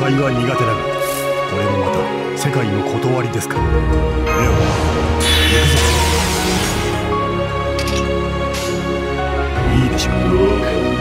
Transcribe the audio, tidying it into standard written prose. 戦いは苦手だが、これもまた世界の理ですか。いや、いいでしょう。